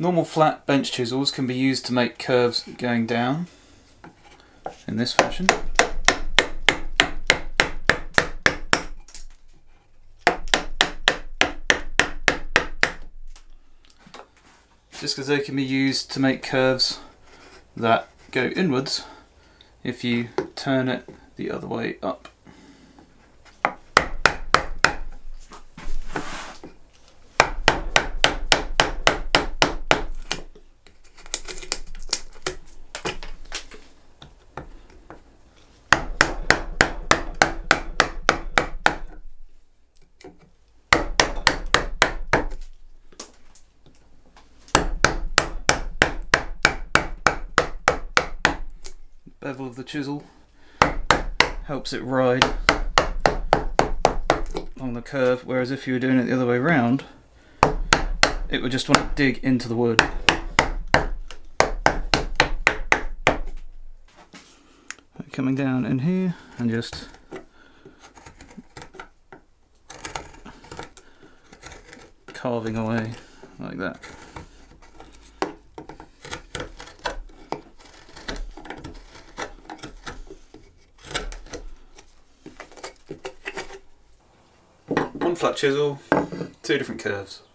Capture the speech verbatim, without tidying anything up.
Normal flat bench chisels can be used to make curves going down in this fashion. Just because they can be used to make curves that go inwards if you turn it the other way up. Bevel of the chisel helps it ride on the curve, whereas if you were doing it the other way round, it would just want to dig into the wood. Coming down in here and just carving away like that. Flat chisel, two different curves.